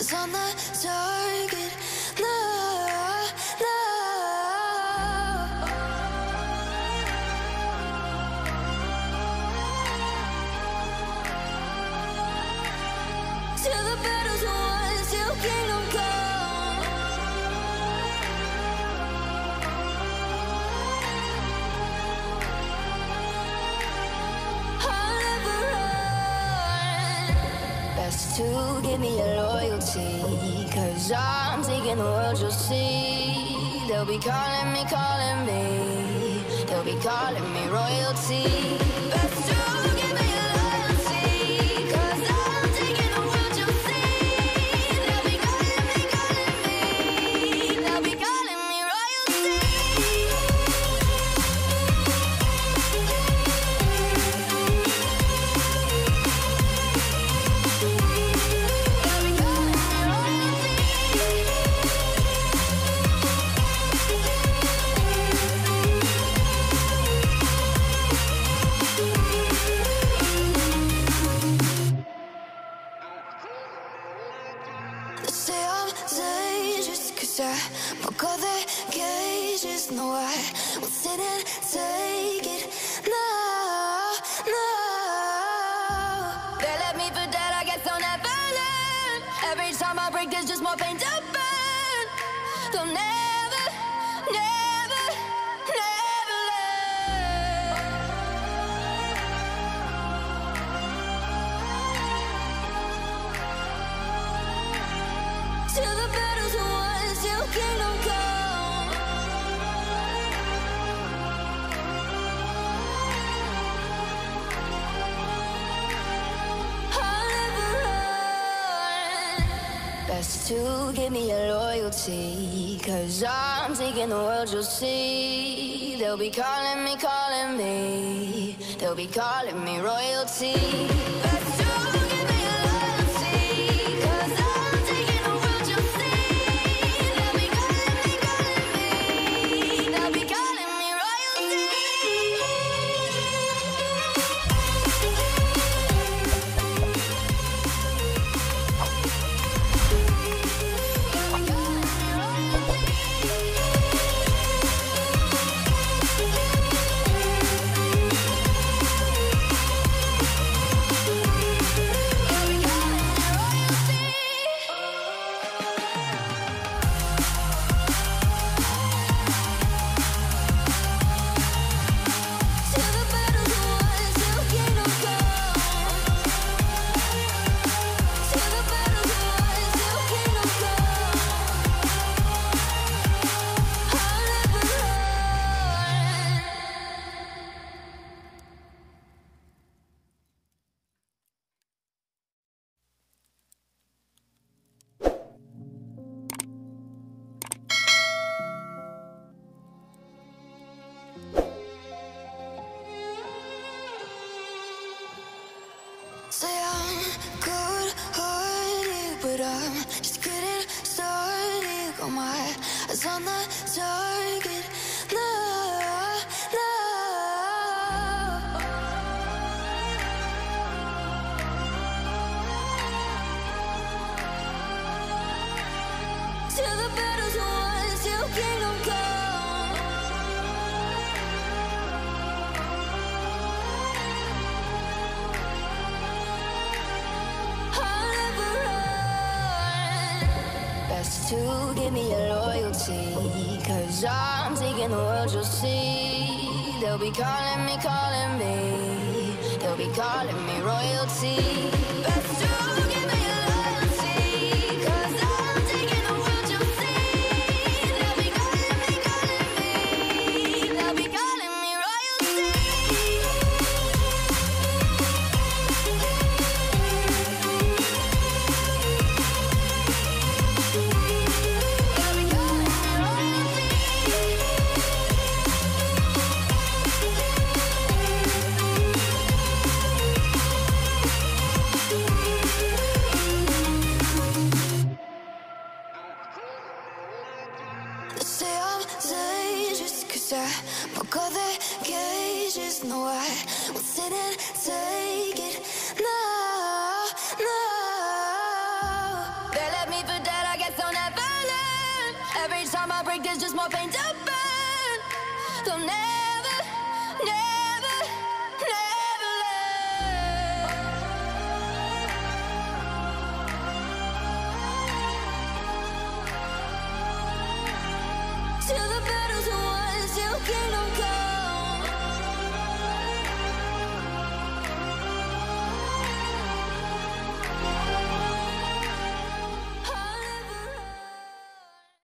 eyes on the target. No, no. Till the battle's won, till kingdom come. I'll never run. Best to give me your loyalty, 'cause I'm taking the world, you'll see. They'll be calling me, calling me. They'll be calling me royalty. Best to give me your loyalty, 'cause I'm taking the world, you'll see. They'll be calling me, calling me. They'll be calling me royalty. They'll be calling me royalty. They say I'm dangerous 'cause I broke all their cages. No, I won't sit and take it. No. They left me for dead, I guess they'll never learn. Every time I break, there's just more pain to burn. They'll never, never, never learn. Till the battle's won, till kingdom come. I'll never run. Best to give me your loyalty, 'cause I'm taking the world, you'll see. They'll be calling me, calling me. They'll be calling me royalty. Best to give me your loyalty, 'cause I'm taking the world, you'll see. They'll be calling me, calling me. They'll be calling me royalty. It's on the target. No. Till the battle's won, till kingdom come. I'll never run. Best to give me your loyalty, 'cause I'm taking the world, you'll see. They'll be calling me, calling me. They'll be calling me royalty. Best to give me your loyalty, 'cause I'm taking the world, you'll see. They'll be calling me, calling me. They'll be calling me royalty. They say I'm dangerous 'cause I broke all their cages. No, I won't sit and take it. No. They left me Every time I break, there's just more pain to burn. They'll never, never, never learn. Till the battle's won, till kingdom come.